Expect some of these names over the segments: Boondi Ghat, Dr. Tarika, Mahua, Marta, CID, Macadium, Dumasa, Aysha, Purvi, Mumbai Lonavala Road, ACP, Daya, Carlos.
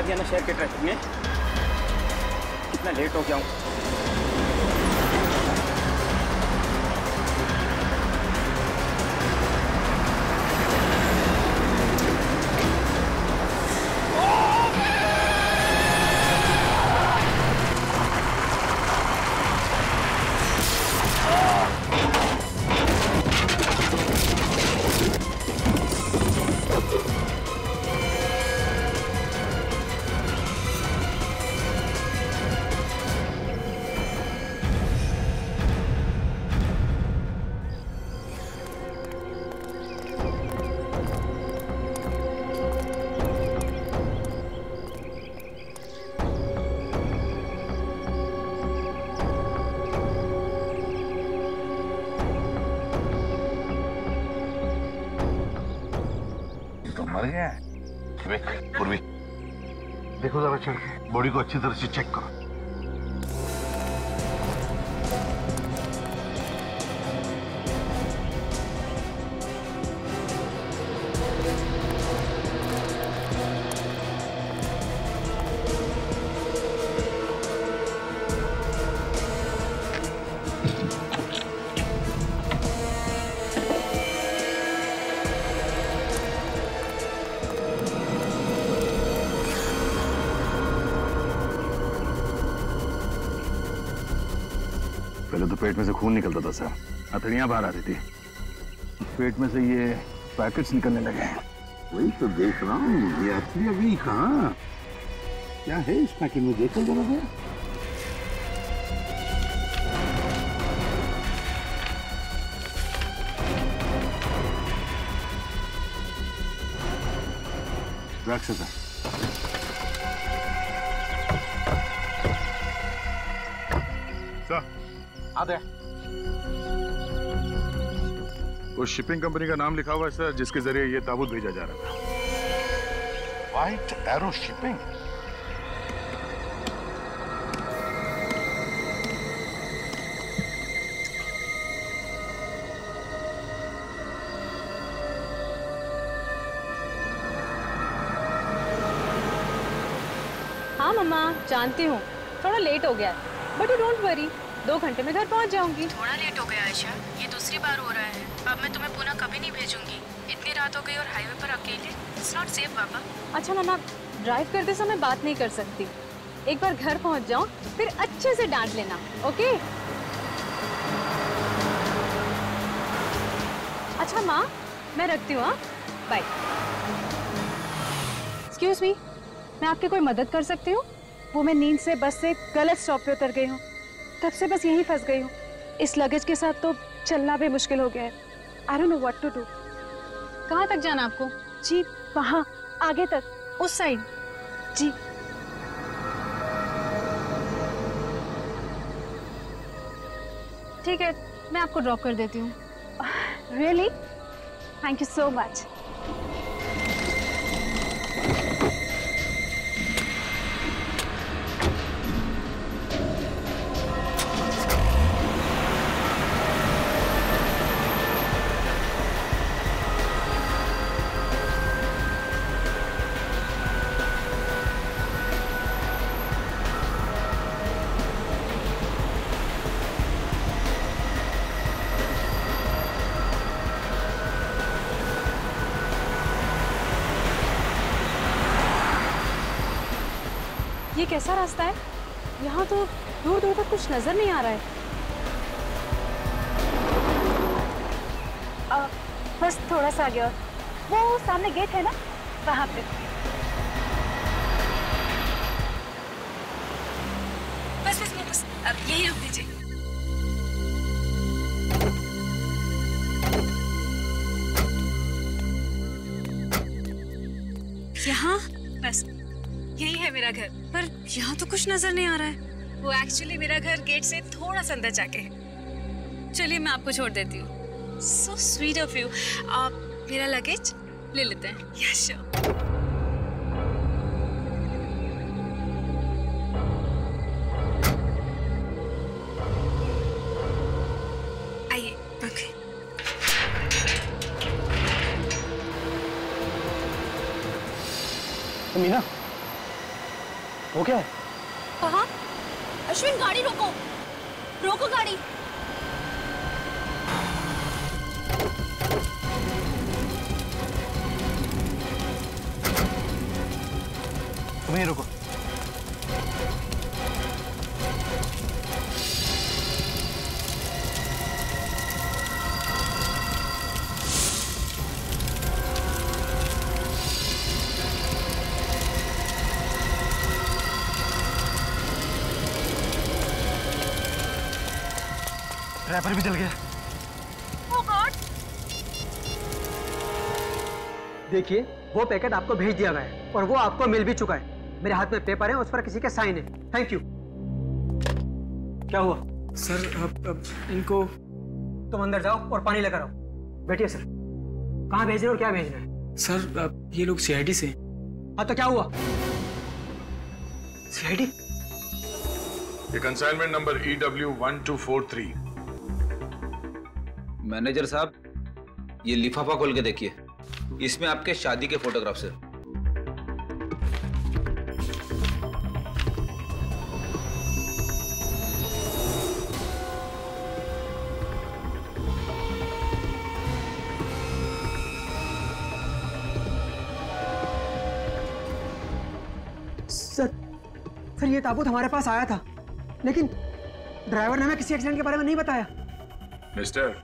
वादियाना शहर के ट्रैफिक में कितना लेट हो गया हूँ। देखो जरा चल के बॉडी को अच्छी तरह से चेक करो। पेट में से खून निकलता था सर, हथेलियां बाहर आ रही थी, पेट में से ये पैकेट्स निकलने लगे हैं। वही तो देख रहा हूँ, ये हथेलियां गई कहाँ? क्या है इस पैकेट में, देखो जरा। ड्रग्स है सर। उस शिपिंग कंपनी का नाम लिखा हुआ है सर, जिसके जरिए ये ताबूत भेजा जा रहा था। White arrow shipping. हाँ मम्मा, जानती हूँ थोड़ा लेट हो गया, बट यू डोंट वरी, 2 घंटे में घर पहुँच जाऊंगी। थोड़ा लेट हो गया आयशा, ये दूसरी बार हो रहा है, अब मैं तुम्हें पुनः कभी नहीं भेजूंगी। इतनी रात हो गई और हाईवे पर अकेले, इट्स नॉट सेफ पापा। अच्छा मम्मा, ड्राइव करते समय बात नहीं कर सकती, एक बार घर पहुँच जाओ फिर अच्छे से डांट लेना, ओके? अच्छा माँ, मैं रखती हूँ, बाय। एक्सक्यूज मी, मैं आपकी कोई मदद कर सकती हूँ? वो मैं नींद से बस से गलत स्टॉप पे उतर गई हूँ, तब से बस यहीं फंस गई हूँ। इस लगेज के साथ तो चलना भी मुश्किल हो गया है। I don't know what to do. कहाँ तक जाना आपको? जी वहाँ आगे तक, उस साइड। जी ठीक है, मैं आपको ड्रॉप कर देती हूँ। Really? Thank you so much. ये कैसा रास्ता है? यहाँ तो दूर दूर तक कुछ नजर नहीं आ रहा है। बस थोड़ा सा आगे, और वो सामने गेट है ना, वहाँ पे। बस बस बस, अब यही रोक दीजिए। यहाँ बस यही है मेरा घर, पर यहाँ तो कुछ नजर नहीं आ रहा है। वो एक्चुअली मेरा घर गेट से थोड़ा सा अंदर जाके है। चलिए मैं आपको छोड़ देती हूँ। So sweet of you. आप मेरा लगेज ले लेते हैं। Yes sure. आइए। मीना, वो क्या है? कहाँ? अश्विन गाड़ी रोको, रोको गाड़ी। तुम ही रोको। ड्राइवर भी जल गया। Oh God! देखिए, वो पैकेट आपको भेज दिया गया है और वो आपको मिल भी चुका है। मेरे हाथ में पेपर है, उस पर किसी के साइन है। Thank you. क्या हुआ सर? अब इनको तुम अंदर जाओ और पानी लेकर आओ। बैठिए सर। कहाँ भेज रहे हो और क्या भेजना है? सर अब ये लोग CID से। हाँ तो क्या हुआ? CID? ये कंसाइनमेंट नंबर EW1243। मैनेजर साहब, ये लिफाफा खोल के देखिए, इसमें आपके शादी के फोटोग्राफ्स हैं। सर ये ताबूत हमारे पास आया था, लेकिन ड्राइवर ने हमें किसी एक्सीडेंट के बारे में नहीं बताया। मिस्टर,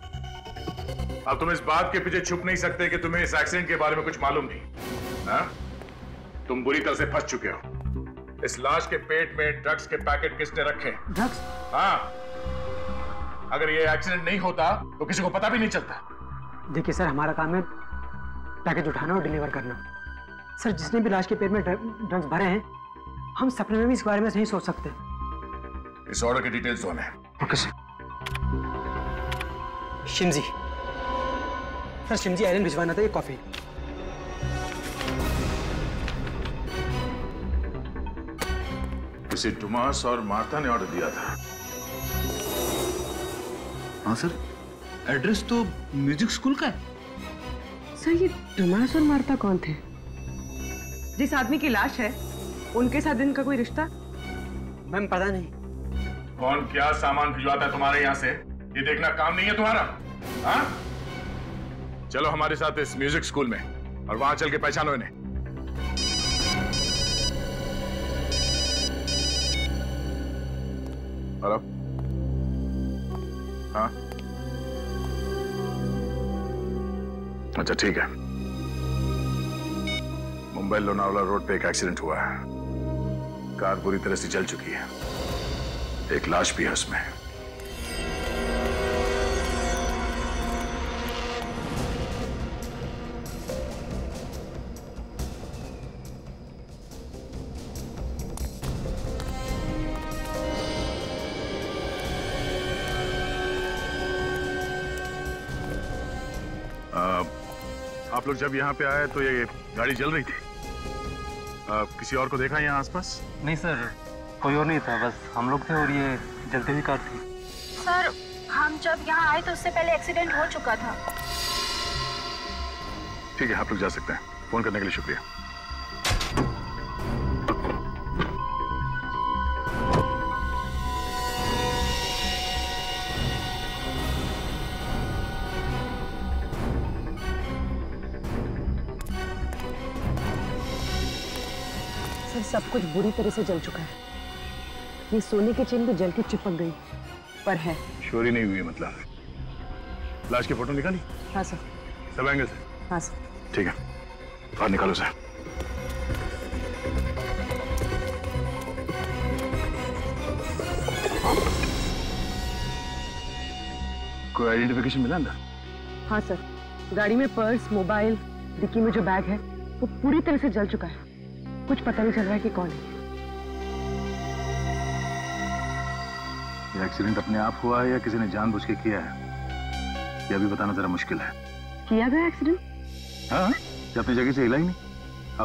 अब तुम इस बात के पीछे छुप नहीं सकते कि तुम्हें इस एक्सीडेंट के बारे में कुछ मालूम नहीं। हाँ? तुम बुरी तरह से फंस चुके हो। इस लाश के पेट में ड्रग्स के पैकेट किसने रखे? ड्रग्स? हाँ। अगर ये एक्सीडेंट नहीं होता तो किसी को पता भी नहीं चलता। देखिए सर, हमारा काम है पैकेट उठाना और डिलीवर करना। सर, जिसने भी लाश के पेट में ड्रग्स भरे हैं, हम सपने में भी इस बारे में नहीं सोच सकते। इस ऑर्डर की डिटेल्स कौन है? Okay sir. शिमजी। सर, शिमजी आइलैंड भिजवाना था। ये कॉफी। इसे डुमास और मार्ता ने ऑर्डर दिया था। हाँ सर, एड्रेस तो म्यूजिक स्कूल का है। सर, ये डुमास और मार्ता कौन थे? जिस आदमी की लाश है, उनके साथ इनका कोई रिश्ता? मैम पता नहीं। कौन क्या सामान भिजवाता है तुम्हारे यहाँ से, ये देखना काम नहीं है तुम्हारा। हाँ, चलो हमारे साथ इस म्यूजिक स्कूल में, और वहां चल के पहचानो इन्हें। हेलो, हाँ अच्छा ठीक है। मुंबई लोनावला रोड पे एक एक्सीडेंट हुआ है। कार पूरी तरह से जल चुकी है, एक लाश भी है उसमें। आप लोग जब यहाँ पे आए तो ये गाड़ी जल रही थी। किसी और को देखा यहाँ आसपास? नहीं सर, कोई और नहीं था, बस हम लोग थे और ये जलती हुई कार थी। सर, हम जब यहाँ आए तो उससे पहले एक्सीडेंट हो चुका था। ठीक है, आप लोग जा सकते हैं। फोन करने के लिए शुक्रिया। सब कुछ बुरी तरह से जल चुका है। ये सोने के चेन तो जल के चिपक गई पर है, चोरी नहीं हुई। मतलब लाश की फोटो निकाली? हाँ सर, सब एंगल से। हाँ सर। ठीक है, बाहर निकालो सर। कोई आइडेंटिफिकेशन मिला अंदर? हाँ सर, गाड़ी में पर्स, मोबाइल, डिक्की में जो बैग है वो पूरी तरह से जल चुका है। कुछ पता नहीं चल रहा है कि कौन है। ये एक्सीडेंट अपने आप हुआ है या किसी ने जानबूझ के किया है, यह भी बताना जरा मुश्किल है। किया गया एक्सीडेंट? हाँ, ये अपनी जगह से हिला ही नहीं,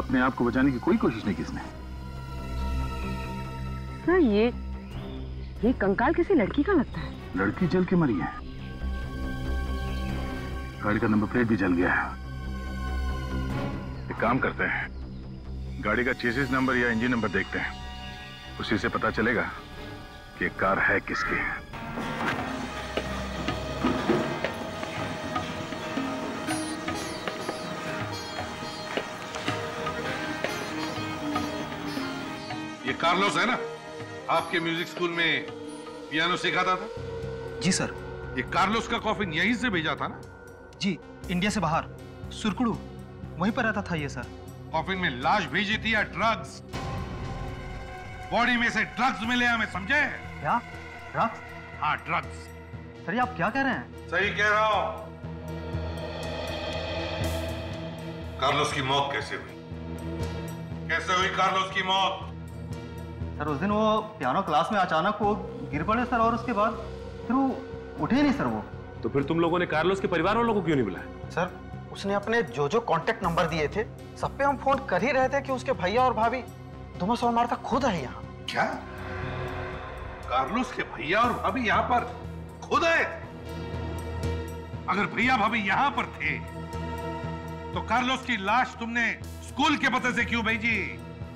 अपने आप को बचाने की कोई कोशिश नहीं किसने। सर, ये कंकाल किसी लड़की का लगता है। लड़की जल के मरी है, गाड़ी का नंबर प्लेट भी जल गया है। एक काम करते हैं, गाड़ी का चेसिस नंबर या इंजन नंबर देखते हैं, उसी से पता चलेगा कि कार है किसकी। ये कार्लोस है ना, आपके म्यूजिक स्कूल में पियानो सिखाता था? जी सर। ये कार्लोस का कॉफिन यहीं से भेजा था ना? जी, इंडिया से बाहर सुरकुड़ू, वहीं पर रहता था ये सर। कॉफिन में लाश भेजी थी या ड्रग्स? बॉडी में से ड्रग्स मिले हमें, समझे? क्या ड्रग्स? हाँ ड्रग्स। सर आप क्या कह रहे हैं? सही कह रहा हूँ। कार्लोस की मौत कैसे हुई? कैसे हुई कार्लोस की मौत? सर उस दिन वो पियानो क्लास में अचानक वो गिर पड़े सर, और उसके बाद फिर वो उठे ही नहीं सर। वो तो फिर तुम लोगों ने कार्लोस के परिवार वालों को क्यों नहीं बुलाया? सर उसने अपने जो जो कांटेक्ट नंबर दिए थे सब पे हम फोन कर ही रहे थे कि उसके भैया और भाभी दुमस और मार्ता खुद आए यहाँ। क्या कार्लोस के भैया और भाभी यहाँ पर खुद आए? अगर भैया भाभी यहाँ पर थे तो कार्लोस की लाश तुमने स्कूल के पते से क्यों भेजी?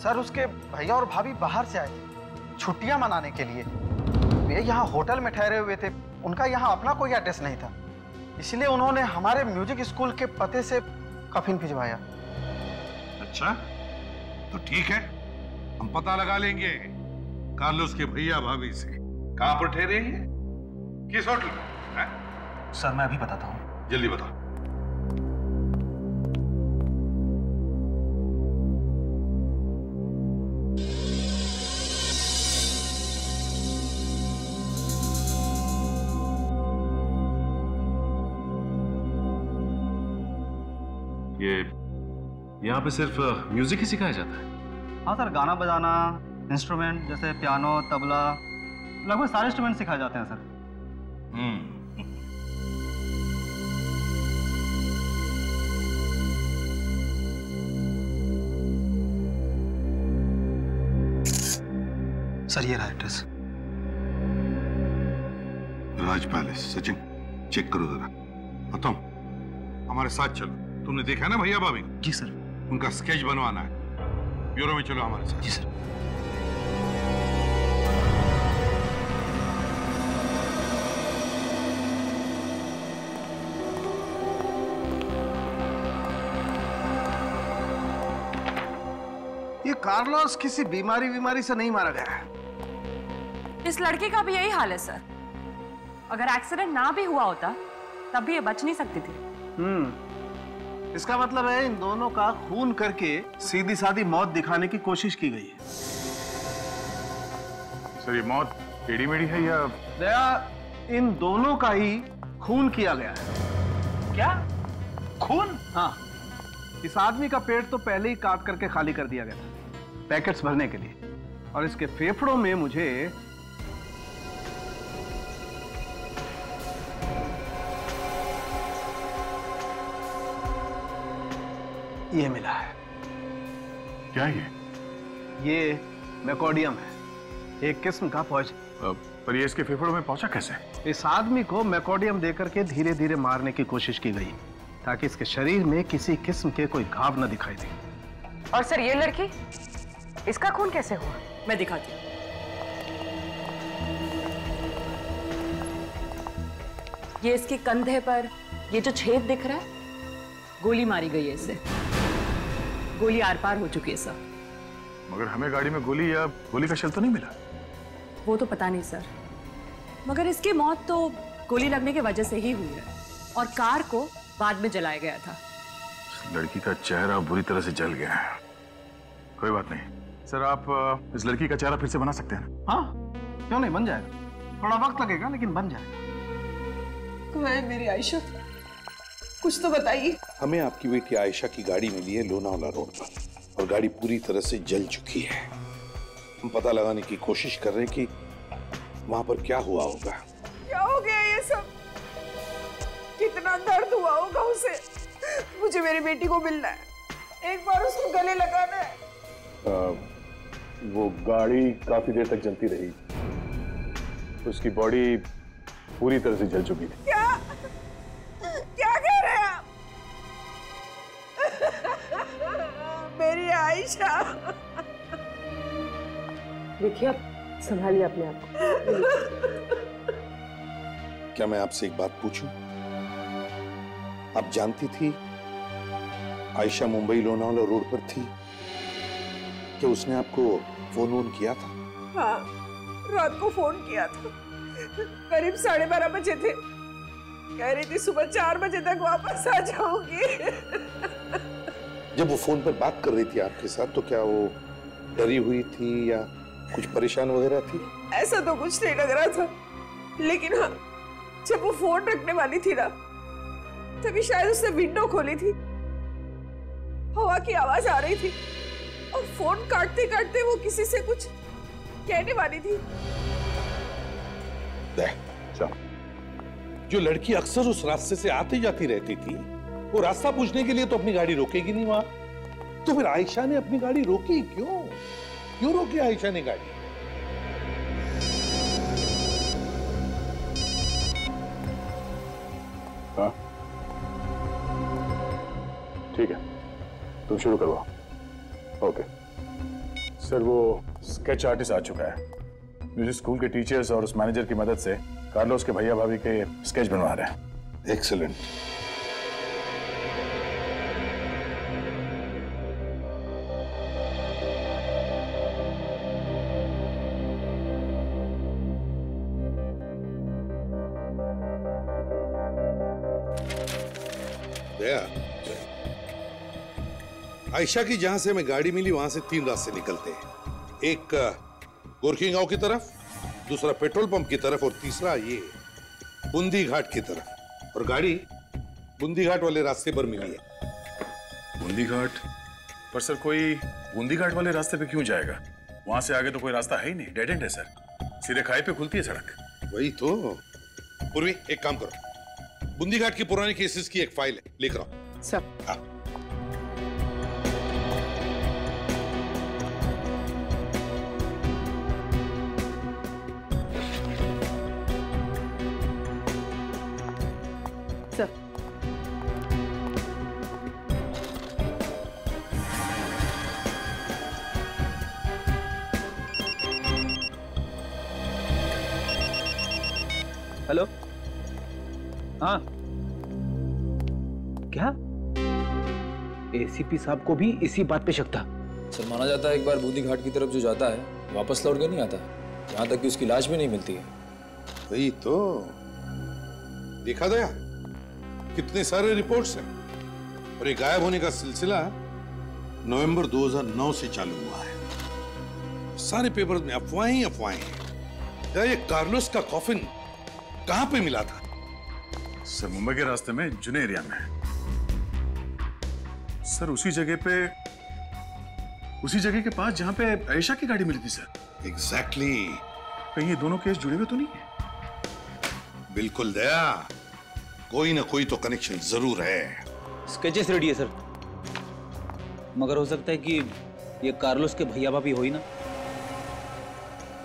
सर उसके भैया और भाभी बाहर से आए थे छुट्टियां मनाने के लिए, वे यहाँ होटल में ठहरे हुए थे, उनका यहाँ अपना कोई एड्रेस नहीं था, इसलिए उन्होंने हमारे म्यूजिक स्कूल के पते से कफिन भिजवाया। अच्छा तो ठीक है, हम पता लगा लेंगे कार्लोस के भैया भाभी से। कहाँ पर ठहरे हैं? किस होटल में? सर मैं अभी बताता हूँ, जल्दी बताओ। यहाँ पे सिर्फ म्यूजिक ही सिखाया जाता है? हाँ सर, गाना बजाना, इंस्ट्रूमेंट जैसे पियानो, तबला, लगभग सारे इंस्ट्रूमेंट सिखाए जाते हैं सर। सर ये रहा address, Raj palace. Sachin check करो जरा। बताओ, हमारे साथ चलो। तुमने देखा ना भैया भाभी? जी सर। उनका स्केच बनवाना है, ब्यूरो में चलो हमारे साथ। जी सर। ये कार्लोस किसी बीमारी से नहीं मारा गया है। इस लड़की का भी यही हाल है सर। अगर एक्सीडेंट ना भी हुआ होता तब भी ये बच नहीं सकती थी। इसका मतलब है इन दोनों का खून करके सीधी सादी मौत दिखाने की कोशिश की गई है। सर ये मौत टेढ़ी मेढ़ी है या? दया, इन दोनों का ही खून किया गया है। क्या खून? हाँ, इस आदमी का पेट तो पहले ही काट करके खाली कर दिया गया था पैकेट्स भरने के लिए, और इसके फेफड़ों में मुझे ये मिला है। क्या ये मैकोडियम है, एक किस्म का पॉइजन। पर ये इसके फेफड़ों में पहुंचा कैसे? इस आदमी को मैकोडियम देकर के धीरे धीरे मारने की कोशिश की गई ताकि इसके शरीर में किसी किस्म के कोई घाव न दिखाई दे। और सर ये लड़की, इसका खून कैसे हुआ? मैं दिखाती हूँ। ये इसके कंधे पर ये जो छेद दिख रहा है, गोली मारी गई है इसे। गोली आर पार हो चुकी है सर। मगर हमें गाड़ी में गोली या गोली का शल तो नहीं मिला? वो तो पता नहीं सर, मगर इसकी मौत तो गोली लगने की वजह से ही हुई है, और कार को बाद में जलाया गया था। इस लड़की का चेहरा बुरी तरह से जल गया है। कोई बात नहीं सर, आप इस लड़की का चेहरा फिर से बना सकते हैं? हाँ क्यों नहीं, बन जाएगा। थोड़ा वक्त लगेगा लेकिन बन जाएगा। तो है मेरी आयशा, कुछ तो बताइए। हमें आपकी बेटी आयशा की गाड़ी मिली है लोनावाला रोड पर, और गाड़ी पूरी तरह से जल चुकी है। हम पता लगाने की कोशिश कर रहे हैं कि वहां पर क्या हुआ होगा। क्या हो गया ये सब? कितना दर्द हुआ होगा उसे। मुझे मेरी बेटी को मिलना है, एक बार उसको गले लगाना है। वो गाड़ी काफी देर तक जलती रही, उसकी बॉडी पूरी तरह से जल चुकी थी। क्या मेरी आयशा, देखिए आप संभालिए अपने आप। क्या मैं आपसे एक बात पूछूं? आप जानती थी आयशा मुंबई लोनावाला रोड पर थी? क्या उसने आपको फोन किया था? हाँ, रात को फोन किया था, करीब 12:30 बजे थे। कह रही थी सुबह 4 बजे तक वापस आ जाऊंगी। जब वो फोन पर बात कर रही थी आपके साथ तो क्या वो डरी हुई थी या कुछ परेशान वगैरह थी? ऐसा तो कुछ नहीं लग रहा था, लेकिन हाँ जब वो फोन रखने वाली थी ना तभी शायद उसने विंडो खोली थी, हवा की आवाज आ रही थी और फोन काटते काटते वो किसी से कुछ कहने वाली थी। जो लड़की अक्सर उस रास्ते से आती जाती रहती थी वो रास्ता पूछने के लिए तो अपनी गाड़ी रोकेगी नहीं वहां, तो फिर आयशा ने अपनी गाड़ी रोकी क्यों? क्यों रोकी आयशा ने गाड़ी? हाँ ठीक है, तुम शुरू करवाओ। ओके सर, वो स्केच आर्टिस्ट आ चुका है। मुझे स्कूल के टीचर्स और उस मैनेजर की मदद से कार्लोस के भैया भाभी के स्केच बनवा रहे हैं। एक्सीलेंट। आयशा की जहां से मैं गाड़ी मिली वहां से 3 रास्ते निकलते हैं, एक गोरखी गांव की तरफ, दूसरा पेट्रोल पंप की तरफ और तीसरा ये बूंदी घाट की तरफ। और गाड़ी बूंदी घाट वाले रास्ते पर मिली है। बूंदी घाट पर? सर कोई बूंदी घाट वाले रास्ते पे क्यों जाएगा? वहां से आगे तो कोई रास्ता है ही नहीं, डेड एंड है सर, सीधे खाई पे खुलती है सड़क। वही तो। पूर्वी एक काम करो, बूंदी घाट की पुराने केसेस की एक फाइल है, लिख रहा सर। हाँ हेलो। हाँ क्या एसीपी साहब को भी इसी बात पे शक था? सर माना जाता है एक बार बूंदी घाट की तरफ जो जाता है वापस लौट के नहीं आता, यहाँ तक कि उसकी लाश भी नहीं मिलती है। वही तो, देखा दया कितने सारे रिपोर्ट्स हैं और ये गायब होने का सिलसिला नवंबर 2009 से चालू हुआ है। सारे पेपर में अफवाहें अफवाहें हैं। ये कार्लोस का कॉफिन कहाँ पे मिला था? सर मुंबई के रास्ते में जुने एरिया में सर, उसी जगह के पास जहाँ पे आयशा की गाड़ी मिली थी सर। एग्जैक्टली। कहीं ये दोनों केस जुड़े हुए तो नहीं है? बिल्कुल दया, कोई ना कोई तो कनेक्शन जरूर है। स्केचेस रेडी है सर, मगर हो सकता है कि ये कार्लोस के भैया भाभी हो ही ना।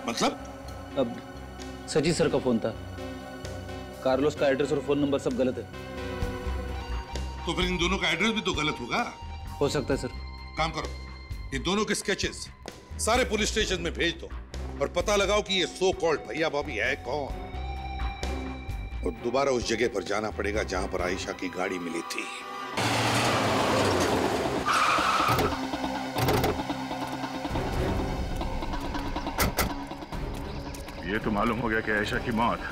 मतलब? अब सचिन सर का फोन था, कार्लोस का एड्रेस और फोन नंबर सब गलत है। तो फिर इन दोनों का एड्रेस भी तो गलत होगा। हो सकता है सर। काम करो, ये दोनों के स्केचेस सारे पुलिस स्टेशन में भेज दो और पता लगाओ कि ये सो कॉल्ड भैया भाभी है कौन। और दोबारा उस जगह पर जाना पड़ेगा जहां पर आयशा की गाड़ी मिली थी। ये तो मालूम हो गया कि आयशा की मौत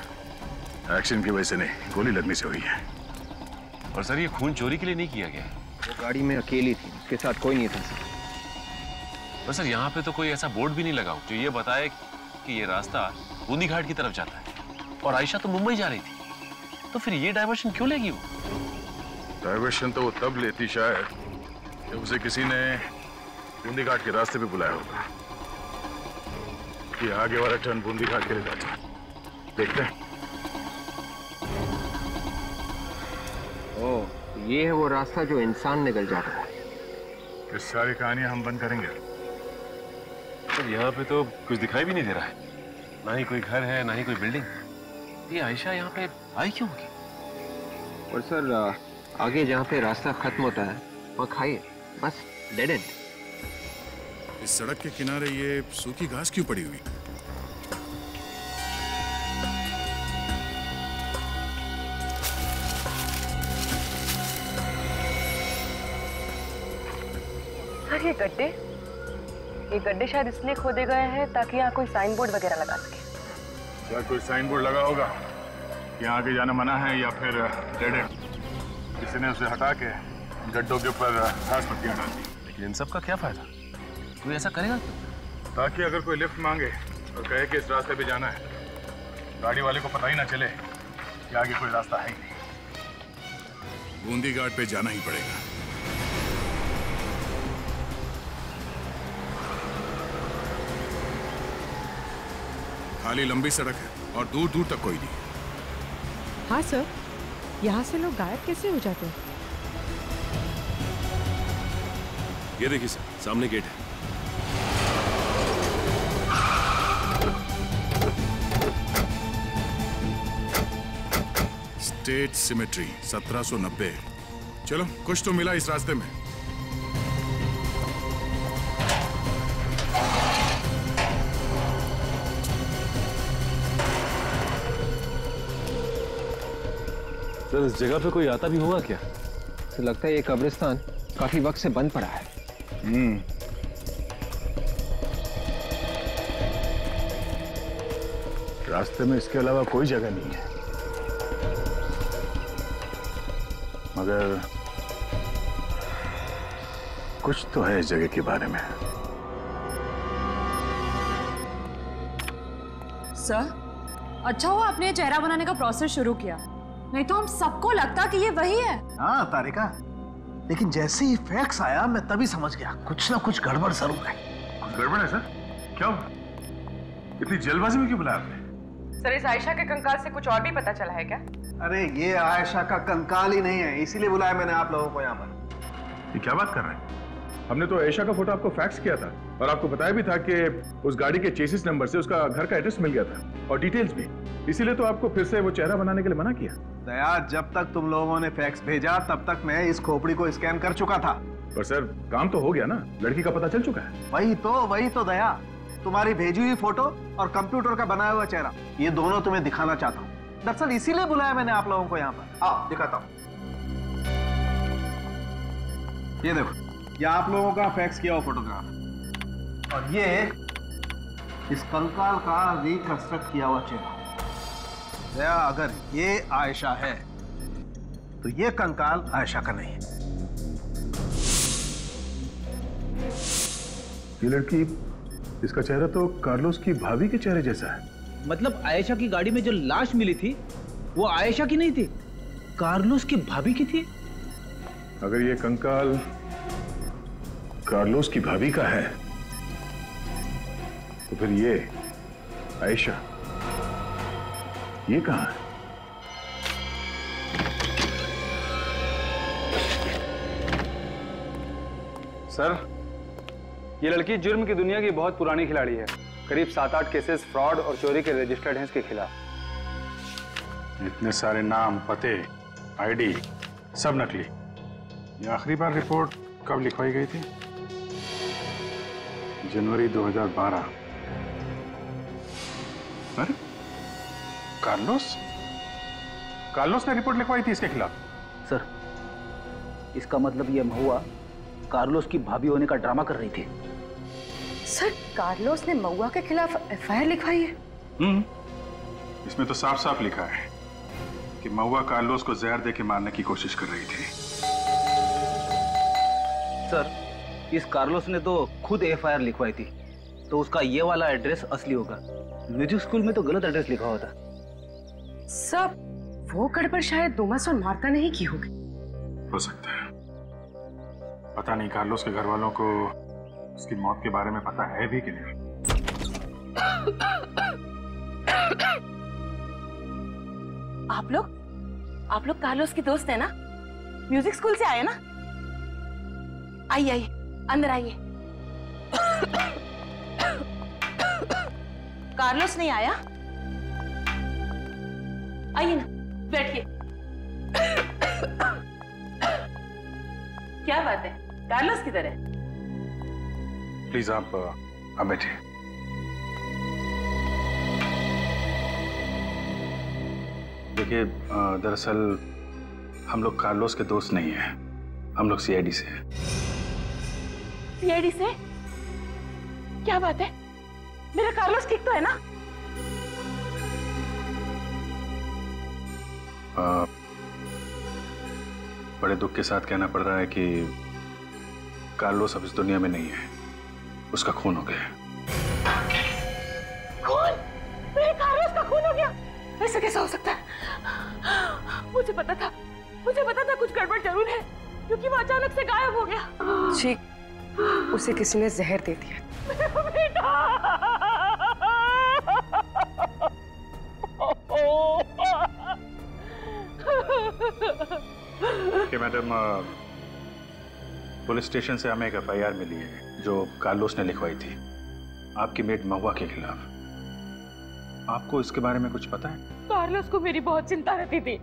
एक्शन की वजह से नहीं, गोली लगने से हुई है। और सर ये खून चोरी के लिए नहीं किया गया। वो गाड़ी में अकेली थी, उसके साथ कोई नहीं था सर। पर सर यहाँ पे तो कोई ऐसा बोर्ड भी नहीं लगा जो ये बताए कि ये रास्ता बूंदी घाट की तरफ जाता है और आयशा तो मुंबई जा रही थी, तो फिर ये डायवर्शन क्यों लेगी वो? डायवर्शन तो वो तब लेती शायद जब उसे किसी ने बूंदी घाट के रास्ते पे बुलाया होगा कि आगे वाला टर्न बूंदी घाट के लिए जाता है। देखते हैं। ये है वो रास्ता जो इंसान निकल जाता है। ये सारी कहानियां हम बंद करेंगे। तो यहाँ पे तो कुछ दिखाई भी नहीं दे रहा है, ना ही कोई घर है ना ही कोई बिल्डिंग। ये आयशा यहाँ पे आई क्यों होगी? और सर आगे जहाँ पे रास्ता खत्म होता है वहाँ खाई, बस डेड एंड। इस सड़क के किनारे ये सूखी घास क्यों पड़ी हुई? सर ये गड्ढे शायद इसलिए खोदे गए हैं ताकि यहाँ कोई साइन बोर्ड वगैरह लगा सके। क्या कोई साइन बोर्ड लगा होगा? यहाँ आगे जाना मना है या फिर डेड एंड? इसने उसे हटा के गड्ढों के ऊपर घास पत्तियाँ डाल दी। लेकिन इन सब का क्या फायदा? कोई ऐसा करेगा ताकि अगर कोई लिफ्ट मांगे और कहे कि इस रास्ते पे जाना है, गाड़ी वाले को पता ही ना चले कि आगे कोई रास्ता है ही नहीं। बूंदी घाट पे जाना ही पड़ेगा। खाली लंबी सड़क है और दूर दूर तक कोई नहीं। हाँ सर, यहाँ से लोग गायब कैसे हो जाते हैं? ये देखिए सर, सामने गेट है। State cemetery 1790। चलो कुछ तो मिला इस रास्ते में। सर इस जगह पे कोई आता भी होगा क्या? तो लगता है ये कब्रिस्तान काफी वक्त से बंद पड़ा है। रास्ते में इसके अलावा कोई जगह नहीं है, मगर कुछ तो है इस जगह के बारे में। सर अच्छा हुआ आपने चेहरा बनाने का प्रोसेस शुरू किया, नहीं तो हम सबको लगता कि ये वही है। हाँ तारिका, लेकिन जैसे ही फैक्स आया मैं तभी समझ गया कुछ ना कुछ गड़बड़ जरूर है। कुछ गड़बड़ है सर? क्यों? इतनी जल्दबाजी में क्यों बुलाया आपने? सर इस आयशा के कंकाल से कुछ और भी पता चला है क्या? अरे ये आयशा का कंकाल ही नहीं है, इसीलिए बुलाया मैंने आप लोगों को यहाँ पर। ये क्या बात कर रहे हैं? हमने तो आयशा का फोटो आपको फैक्स किया था और आपको बताया भी था कि उस गाड़ी के चेसिस नंबर से उसका घर का एड्रेस मिल गया था और डिटेल्स भी, इसीलिए तो आपको फिर से वो चेहरा बनाने के लिए मना किया। दया, जब तक तुम लोगों ने फैक्स भेजा तब तक मैं इस खोपड़ी को स्कैन कर चुका था। पर सर काम तो हो गया ना, लड़की का पता चल चुका है। वही तो दया, तुम्हारी भेजी हुई फोटो और कंप्यूटर का बनाया हुआ चेहरा, ये दोनों तुम्हें दिखाना चाहता हूँ। दरअसल इसीलिए बुलाया मैंने आप लोगों को यहाँ पर। आओ दिखाता हूँ। ये देखो, ये आप लोगों का फैक्स किया हुआ फोटोग्राफ और ये इस कंकाल का रिकंस्ट्रक्ट किया हुआ चेहरा। दया, अगर ये आयशा है तो ये कंकाल आयशा का नहीं है। ये लड़की, इसका चेहरा तो कार्लोस की भाभी के चेहरे जैसा है। मतलब आयशा की गाड़ी में जो लाश मिली थी वो आयशा की नहीं थी, कार्लोस की भाभी की थी। अगर ये कंकाल कार्लोस की भाभी का है तो फिर ये आयशा ये कहाँ है? सर ये लड़की जुर्म की दुनिया की बहुत पुरानी खिलाड़ी है। करीब 7-8 केसेस फ्रॉड और चोरी के रजिस्टर्ड हैं इसके खिलाफ। इतने सारे नाम, पते, आईडी, सब नकली। ये आखिरी बार रिपोर्ट कब लिखवाई गई थी? जनवरी 2012 पर कार्लोस ने रिपोर्ट लिखवाई थी इसके खिलाफ। सर इसका मतलब ये महुआ कार्लोस की भाभी होने का ड्रामा कर रही थी। सर कार्लोस ने महुआ के खिलाफ एफआईआर लिखवाई है। इसमें तो साफ साफ लिखा है कि महुआ कार्लोस को जहर दे के मारने की कोशिश कर रही थी। सर इस कार्लोस ने तो खुद एफआईआर लिखवाई थी, तो उसका ये वाला एड्रेस असली होगा। म्यूजिक स्कूल में तो गलत एड्रेस लिखा हुआ था। सब वो गड़बड़ शायद दुमासा और मार्ता ने ही की होगी। हो सकता है, पता नहीं कार्लोस के घर वालों को उसकी मौत के बारे में पता है भी कि नहीं। आप लोग कार्लोस के दोस्त हैं ना? म्यूजिक स्कूल से आए ना? आइए अंदर आइए। कार्लोस नहीं आया, आइए ना बैठिए। क्या बात है, कार्लोस किधर है? प्लीज आप बैठिए। देखिए दरअसल हम लोग कार्लोस के दोस्त नहीं हैं, हम लोग सीआईडी से हैं। सीआईडी से? क्या बात है, मेरा कार्लोस ठीक तो है ना? बड़े दुख के साथ कहना पड़ रहा है कि कार्लोस अब इस दुनिया में नहीं है, उसका खून हो गया है। खून? मेरे कार्लोस का खून हो गया? ऐसा कैसा हो सकता है? मुझे पता था कुछ गड़बड़ जरूर है, क्योंकि वो अचानक से गायब हो गया। जी, उसे किसी ने जहर दे दिया। मेरा बेटा! कि मैडम, पुलिस स्टेशन से हमें एक एफआईआर मिली है जो कार्लोस ने लिखवाई थी आपकी मेड महुआ के खिलाफ। आपको इसके बारे में कुछ पता है? कार्लोस को मेरी बहुत चिंता रहती थी,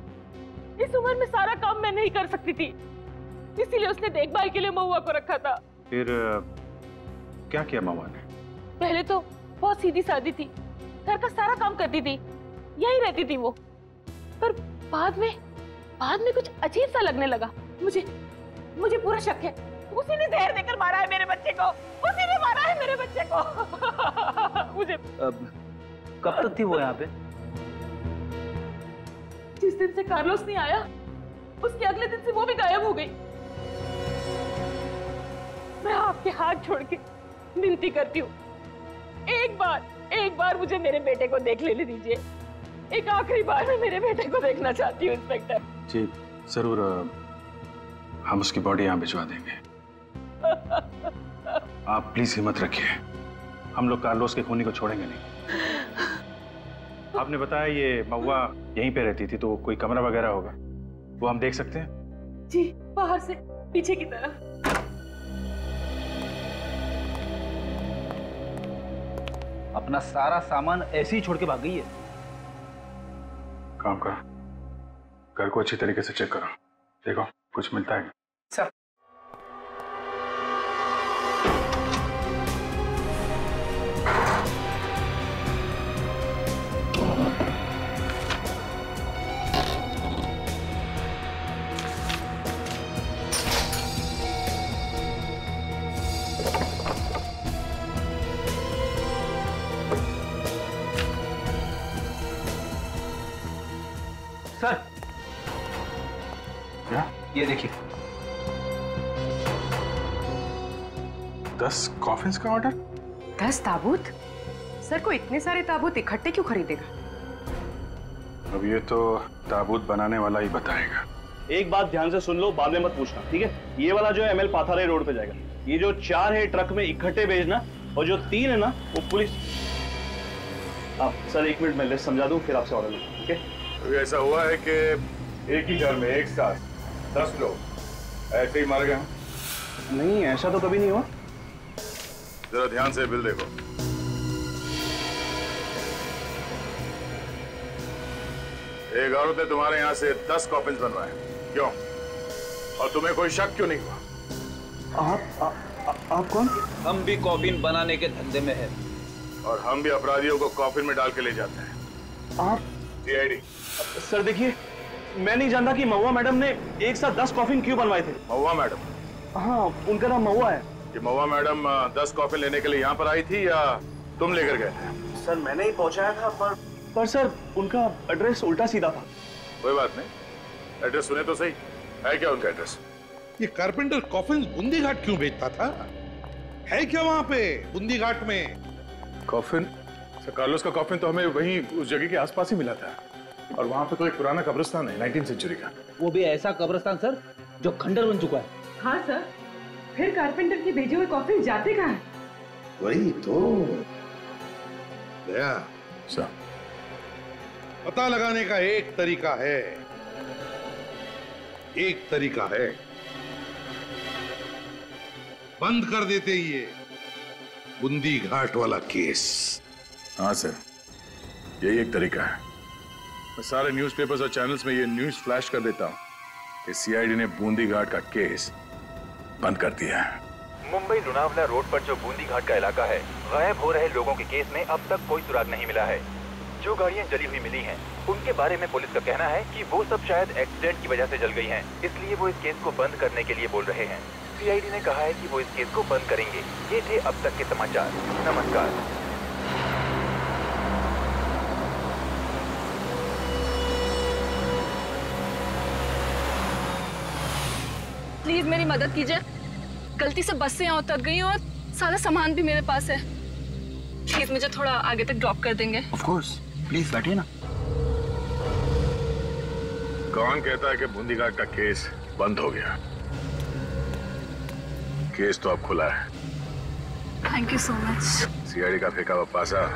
इस उम्र में सारा काम मैं नहीं कर सकती थी, इसीलिए उसने देखभाल के लिए महुआ को रखा था। फिर क्या किया महुआ ने? पहले तो बहुत सीधी सादी थी, घर का सारा काम करती थी, यही रहती थी वो, पर बाद में कुछ अजीब सा लगने लगा। मुझे पूरा शक है उसी ने जहर देकर मारा है मेरे बच्चे को, उसी ने मारा है मेरे बच्चे को। मुझे कब तक थी वो यहाँ पे? जिस दिन से कार्लोस नहीं आया उसके अगले दिन से वो भी गायब हो गई। मैं आपके हाथ छोड़ के विनती करती हूँ, एक बार मुझे मेरे बेटे को देख लेने दीजिए। एक आखिरी बार मैं मेरे बेटे को देखना चाहती हूँ इंस्पेक्टर। जी जरूर, हम उसकी बॉडी यहाँ भिजवा देंगे। आप प्लीज हिम्मत रखिए, हम लोग कार्लोस के खूनी को छोड़ेंगे नहीं। आपने बताया ये महुआ यहीं पे रहती थी, तो कोई कमरा वगैरह होगा, वो हम देख सकते हैं? जी, बाहर से पीछे की तरफ। अपना सारा सामान ऐसे ही छोड़ के भाग गई है। काम करो, घर को अच्छी तरीके से चेक करो, देखो कुछ मिलता है। सर ये देखिए 10 कॉफिन्स का ऑर्डर। 10 ताबूत? सर को इतने सारे ताबूत इकट्ठे क्यों खरीदेगा? अब ये तो ताबूत बनाने वाला ही बताएगा। एक बात ध्यान से सुन लो, बाद में मत पूछना, ठीक है? ये वाला जो है ML पाथारे रोड पे जाएगा। ये जो 4 है ट्रक में इकट्ठे भेजना, और जो 3 है ना वो पुलिस। आप सर 1 मिनट में लिस्ट समझा दूं, फिर आपसे ऑर्डर लूँ, ठीक है? तो ऐसा हुआ है कि एक ही घर में एक साथ 10 लोग ऐसे ही मर गए? नहीं, ऐसा तो कभी नहीं हुआ। जरा ध्यान से बिल देखो। एक औरत ने तुम्हारे यहाँ से 10 कॉफिन्स बनवाए, क्यों? और तुम्हें कोई शक क्यों नहीं हुआ? आप कौन? हम भी कॉफिन बनाने के धंधे में हैं। और हम भी अपराधियों को कॉफिन में डाल के ले जाते हैं। आप CID? सर देखिए, मैं नहीं जानता कि महुआ मैडम ने एक साथ 10 कॉफिन क्यों बनवाए थे। महुआ मैडम? हाँ, उनका नाम महुआ है। कि महुआ मैडम 10 कॉफिन लेने के लिए यहाँ पर आई थी या तुम लेकर गए थे? सर मैंने ही पहुँचाया था, पर सर उनका एड्रेस उल्टा सीधा था। कोई बात नहीं, एड्रेस सुने तो सही, है क्या उनका एड्रेस? ये कारपेंटर कॉफिन बूंदी घाट क्यों भेजता था? है क्या वहाँ पे बूंदी घाट में कॉफिन? सर कार्लोस का कॉफिन तो हमें वहीं उस जगह के आसपास ही मिला था, और वहाँ पे कोई पुराना कब्रिस्तान है 19वीं सेंचुरी का, वो भी ऐसा कब्रिस्तान सर जो खंडर बन चुका है। हाँ सर, फिर कारपेंटर के भेजे हुए कॉफिन जाते कहाँ हैं? वही तो। दया सर, पता लगाने का एक तरीका है, बंद कर देते ये बूंदी घाट वाला केस। हाँ सर, यही एक तरीका है। मैं सारे न्यूज़पेपर्स और चैनल्स में ये न्यूज़ फ्लैश कर देता हूँ कि सीआईडी ने बूंदी घाट का केस बंद कर दिया है। मुंबई लोनावला रोड पर जो बूंदी घाट का इलाका है, गायब हो रहे लोगों के केस में अब तक कोई सुराग नहीं मिला है। जो गाड़ियाँ जली हुई मिली हैं, उनके बारे में पुलिस का कहना है कि वो सब शायद एक्सीडेंट की वजह से जल गई हैं, इसलिए वो इस केस को बंद करने के लिए बोल रहे हैं। सीआईडी ने कहा है कि वो इस केस को बंद करेंगे। ये थे अब तक के समाचार। नमस्कार। प्लीज मेरी मदद कीजिए। गलती से बस से यहाँ उतर गई और सारा सामान भी मेरे पास है। प्लीज मुझे थोड़ा आगे तक ड्रॉप कर देंगे? ऑफ कोर्स, प्लीज बैठिए ना। कौन कहता है कि बूंदी घाट का केस बंद हो गया? केस तो अब खुला है। Thank you so much. CID का फेंका हुआ पासा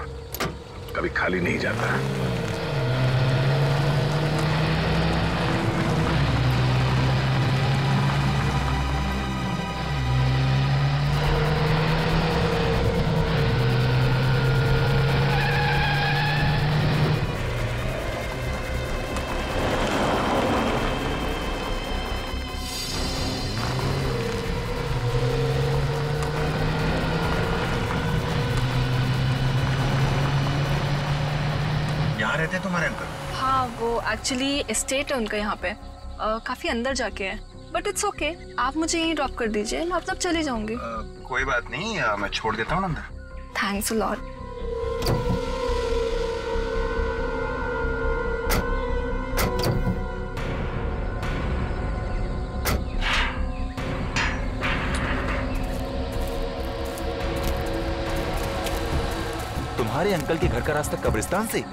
कभी खाली नहीं जाता। एक्चुअली एस्टेट है उनका यहाँ पे, काफी अंदर जाके है, बट इट्स ओके। आप मुझे यहीं ड्रॉप कर दीजिए, मैं आप तब चली जाऊंगी। कोई बात नहीं, मैं छोड़ देता हूँ अंदर। Thanks a lot. तुम्हारे अंकल के घर का रास्ता कब्रिस्तान से?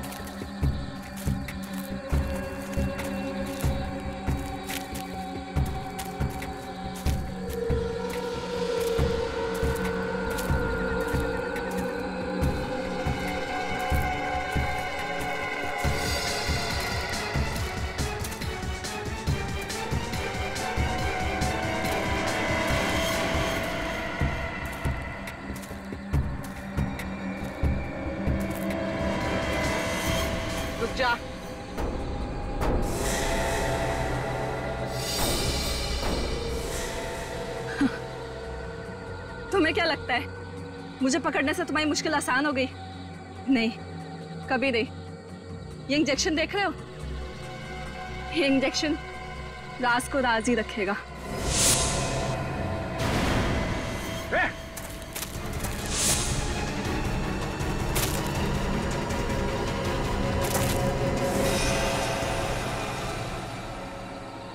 मुझे पकड़ने से तुम्हारी मुश्किल आसान हो गई? नहीं, कभी नहीं। ये इंजेक्शन देख रहे हो? ये इंजेक्शन राज को राज ही रखेगा।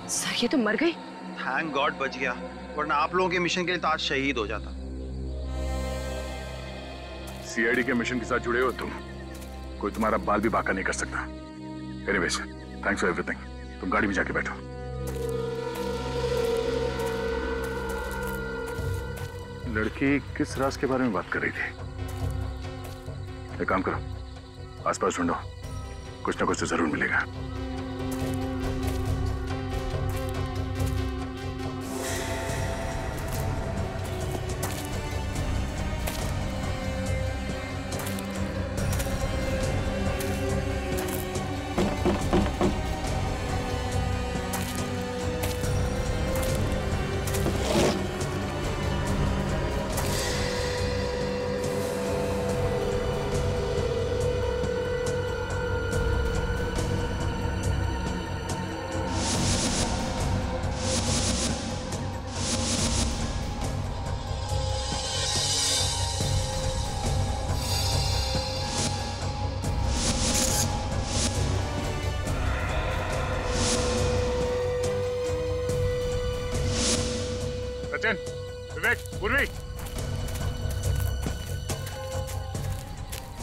सर, ये तो मर गई। थैंक गॉड बच गया, वरना आप लोगों के मिशन के लिए तो आज शहीद हो जाता। सीआईडी के मिशन के साथ जुड़े हो तुम, कोई तुम्हारा बाल भी बांका नहीं कर सकता। Anyways, thanks for everything. तुम गाड़ी में जाके बैठो। लड़की किस राज के बारे में बात कर रही थी? एक काम करो, आसपास ढूंढो, कुछ ना कुछ तो जरूर मिलेगा।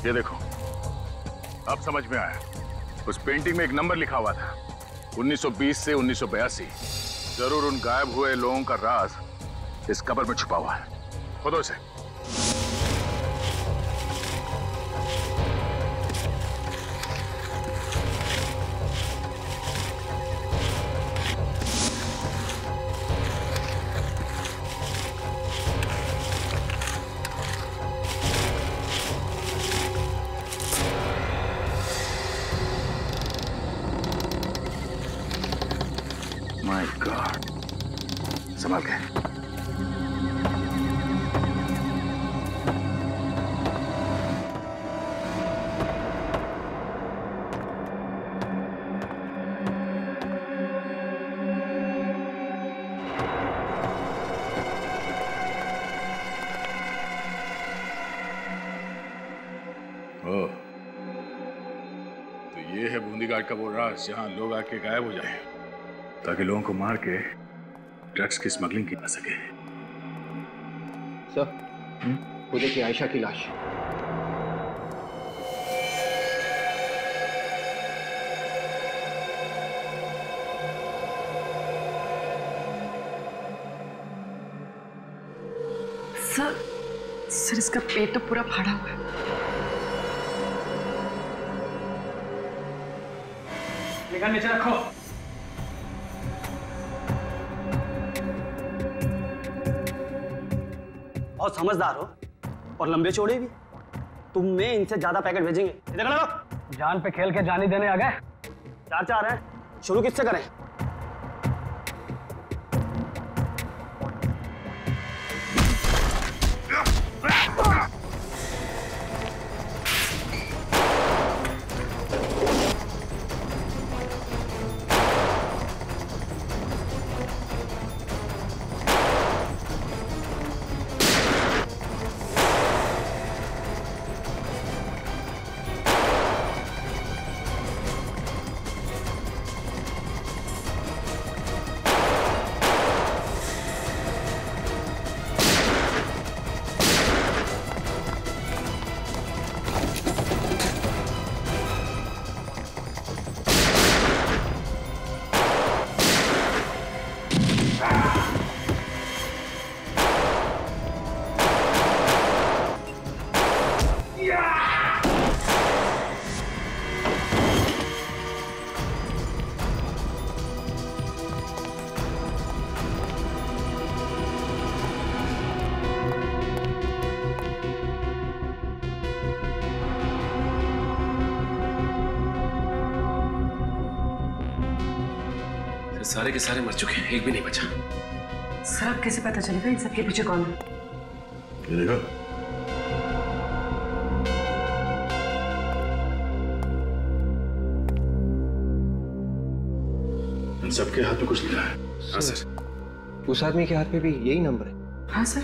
ये देखो, अब समझ में आया। उस पेंटिंग में एक नंबर लिखा हुआ था, 1920 से 1982। जरूर उन गायब हुए लोगों का राज इस कब्र में छुपा हुआ है। खुद उसे संभाल के। ये है बूंदी घाट का वो राज जहाँ लोग आके गायब हो जाएं, ताकि लोगों को मार के ड्रग्स की स्मगलिंग की जा सके। सर, वो देखिए आयशा की लाश। सर इसका पेट तो पूरा फाड़ा हुआ है। निगाह नीचे रखो। बहुत समझदार हो और लंबे चौड़े भी। तुम में इनसे ज्यादा पैकेट भेजेंगे। इधर खड़े। जान पे खेल के जान ही देने आ गए। चार हैं। शुरू किससे करें? सारे के सारे मर चुके हैं, एक भी नहीं बचा। सर अब कैसे पता चलेगा इन सबके पीछे कौन है? ये देखो। इन सबके हाथ में कुछ लिखा है। हाँ सर। उस आदमी के हाथ में भी यही नंबर है। हाँ सर।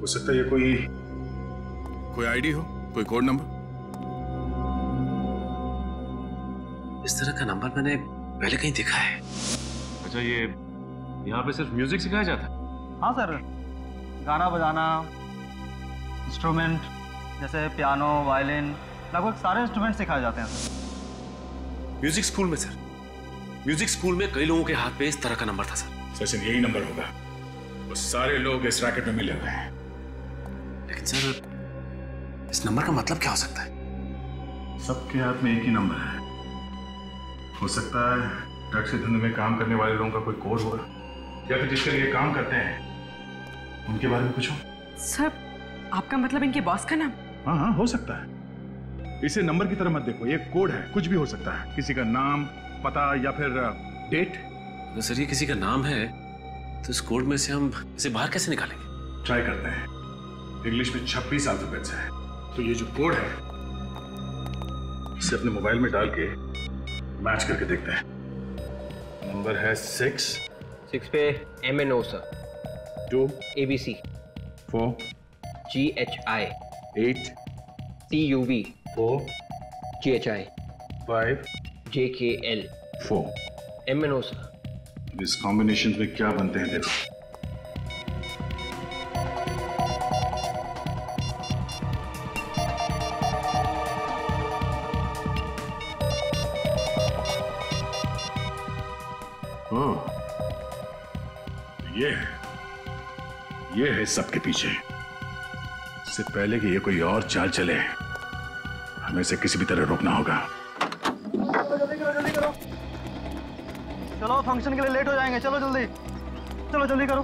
हो सकता है ये कोई आईडी हो, कोई कोड नंबर। इस तरह का नंबर मैंने पहले कहीं देखा है। अच्छा ये यहाँ पे सिर्फ म्यूजिक सिखाया जाता है? हाँ सर, गाना बजाना, इंस्ट्रूमेंट जैसे पियानो, वायलिन, लगभग सारे इंस्ट्रूमेंट सिखाए जाते हैं सर। म्यूजिक स्कूल में सर, म्यूजिक स्कूल में कई लोगों के हाथ पे इस तरह का नंबर था सर। सचिन यही नंबर होगा। वो सारे लोग इस रैकेट में मिले हुए हैं। लेकिन सर इस नंबर का मतलब क्या हो सकता है? सबके हाथ में एक ही नंबर है। हो सकता है ड्रग्स के धंधे में काम करने वाले लोगों का कोई कोड होगा, या फिर जिसके लिए काम करते हैं उनके बारे में कुछ हो। सर आपका मतलब इनके बॉस का नाम? हाँ हाँ हो सकता है। इसे नंबर की तरह मत देखो, ये कोड है, कुछ भी हो सकता है। किसी का नाम, पता या फिर डेट। तो सर ये किसी का नाम है तो इस कोड में से हम इसे बाहर कैसे निकालेंगे? ट्राई करते हैं। इंग्लिश में 26 अल्फाबेट्स है, तो ये जो कोड है इसे अपने मोबाइल में डाल के मैच करके देखते हैं। नंबर है 6 पे MNO sir. 2 ABC। 4 GHI। 8 TUV। 4 GHI। 5 JKL। 4 MNO sir. इस कॉम्बिनेशन में क्या बनते हैं देखो। ये है सबके पीछे। इससे पहले कि ये कोई और चाल चले, हमें इसे किसी भी तरह रोकना होगा। जल्दी करो। चलो फंक्शन के लिए लेट हो जाएंगे। चलो जल्दी करो।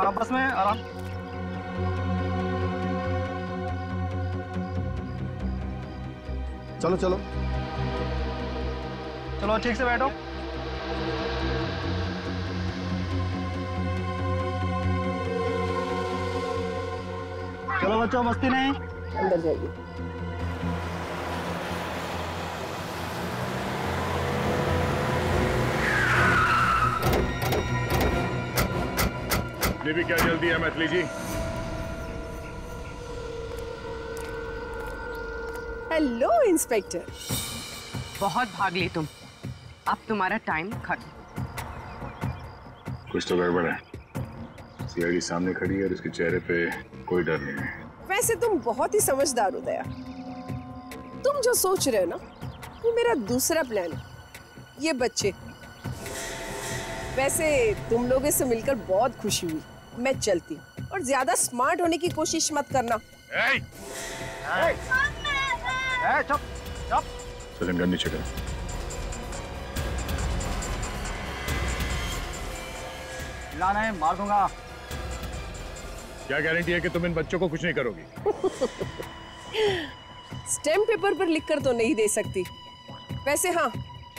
आराम, बस में आराम। चलो ठीक से बैठो। चलो बच्चों मस्ती नहीं, अंदर जाइए। ये भी क्या जल्दी है मैथिली जी? Hello inspector. बहुत भाग ली तुम, अब तुम्हारा टाइम खत्म। कुछ तो गड़बड़ है। सीआईडी सामने खड़ी है और उसके चेहरे पे कोई डर नहीं है। वैसे तुम बहुत ही समझदार हो दया। तुम जो सोच रहे हो ना, वो मेरा दूसरा प्लान है। ये बच्चे, वैसे तुम लोगों से मिलकर बहुत खुशी हुई। मैं चलती हूँ, और ज्यादा स्मार्ट होने की कोशिश मत करना। ए, ए, ए, चुप, चुप। सिलेंडर नीचे करो। लाना है, मार दूंगा। क्या गारंटी है कि तुम इन बच्चों को कुछ नहीं करोगी? स्टैम्प पेपर पर लिखकर तो नहीं दे सकती। वैसे हाँ,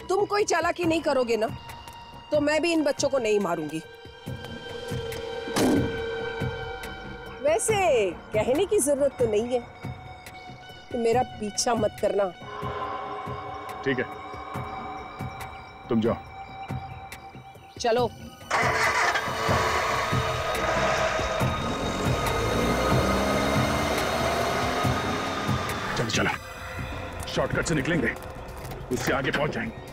तुम कोई चालाकी नहीं करोगे ना, तो मैं भी इन बच्चों को नहीं मारूंगी। वैसे कहने की जरूरत तो नहीं है। तुम मेरा पीछा मत करना। ठीक है, तुम जाओ। चलो। चलो चलो, शॉर्टकट से निकलेंगे, उससे आगे पहुंच जाएंगे।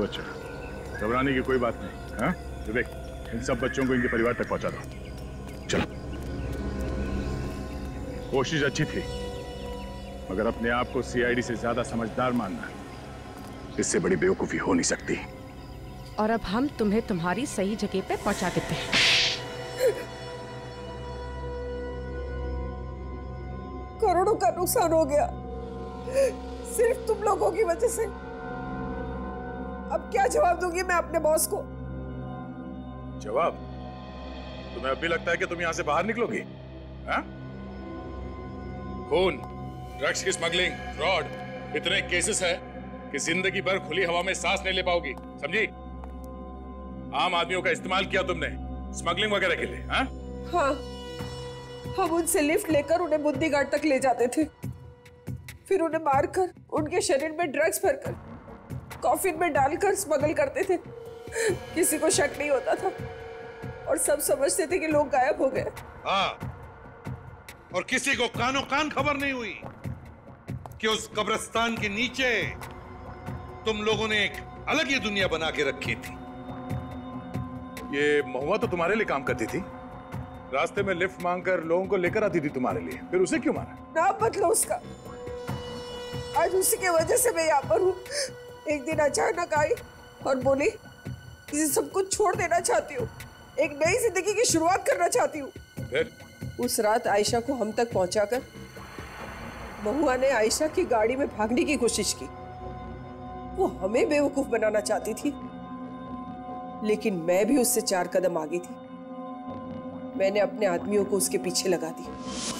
बच्चा, घबराने की कोई बात नहीं। हाँ विवेक, इन सब बच्चों को इनके परिवार तक पहुंचा दो। चलो। कोशिश अच्छी थी, मगर अपने आप को सीआईडी से ज्यादा समझदार मानना, इससे बड़ी बेवकूफी हो नहीं सकती। और अब हम तुम्हें तुम्हारी सही जगह पे पहुंचा देते हैं। करोड़ों का नुकसान हो गया सिर्फ तुम लोगों की वजह से। अब क्या जवाब दूंगी मैं अपने बॉस को? जवाब? तुम्हें अब भी लगता है कि तुम यहां से बाहर निकलोगी? हाँ? खून, ड्रग्स की स्मगलिंग, फ्रॉड, इतने केसेस हैं कि जिंदगी भर खुली हवा में सांस नहीं ले पाओगी, समझी? आम आदमियों का इस्तेमाल किया तुमने स्मगलिंग वगैरह के लिए। हाँ? हाँ, हम उनसे लिफ्ट लेकर उन्हें बूंदी घाट तक ले जाते थे, फिर उन्हें मारकर उनके शरीर में ड्रग्स भरकर कॉफी में डालकर स्मगल करते थे। किसी को शक नहीं होता था और सब समझते थे कि लोग गायब हो गए। हाँ, और किसी को कानों कान खबर नहीं हुई कि उस कब्रिस्तान के नीचे तुम लोगों ने एक अलग ही दुनिया बना के रखी थी। ये महुआ तो तुम्हारे लिए काम करती थी, रास्ते में लिफ्ट मांगकर लोगों को लेकर आती थी तुम्हारे लिए, फिर उसे क्यों मारा? नाम बदलो उसका। आज उसी के वजह से मैं यहाँ पर हूँ। एक दिन अचानक आई और बोली, इसे सब कुछ छोड़ देना चाहती हूँ, एक नई जिंदगी की शुरुआत करना चाहती हूँ। उस रात आयशा को हम तक पहुँचाकर महुआ ने आयशा की गाड़ी में भागने की कोशिश की। वो हमें बेवकूफ बनाना चाहती थी, लेकिन मैं भी उससे 4 कदम आगे थी। मैंने अपने आदमियों को उसके पीछे लगा दी।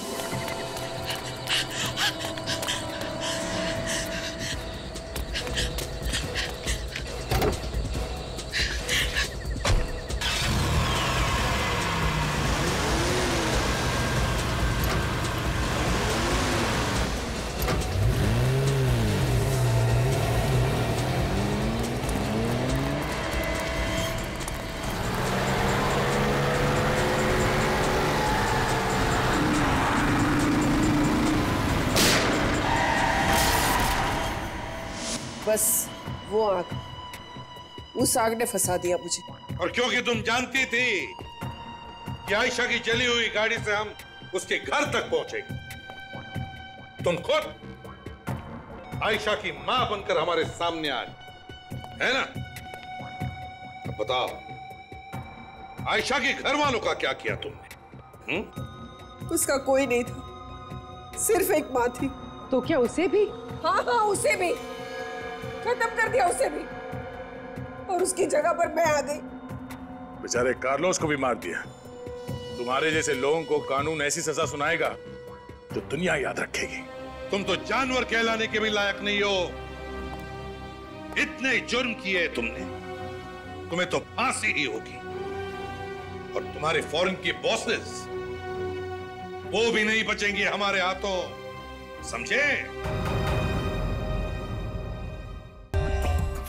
बस वो आग, उस आग ने फंसा दिया मुझे। और क्योंकि तुम जानती थी कि आयशा की जली हुई गाड़ी से हम उसके घर तक पहुंचेंगे, तुम खुद आयशा की मां बनकर हमारे सामने आई, है ना? अब बताओ, आयशा के घर वालों का क्या किया तुमने? उसका कोई नहीं था, सिर्फ एक मां थी। तो क्या उसे भी? हाँ हाँ, उसे भी खत्म कर दिया, उसे भी। और उसकी जगह पर मैं आ गई। बेचारे कार्लोस को भी मार दिया। तुम्हारे जैसे लोगों को कानून ऐसी सजा सुनाएगा जो दुनिया याद रखेगी। तुम तो जानवर कहलाने के भी लायक नहीं हो। इतने जुर्म किए तुमने, तुम्हें तो फांसी ही होगी। और तुम्हारे फॉरेन के बॉसेस वो भी नहीं बचेंगे हमारे हाथों, समझे?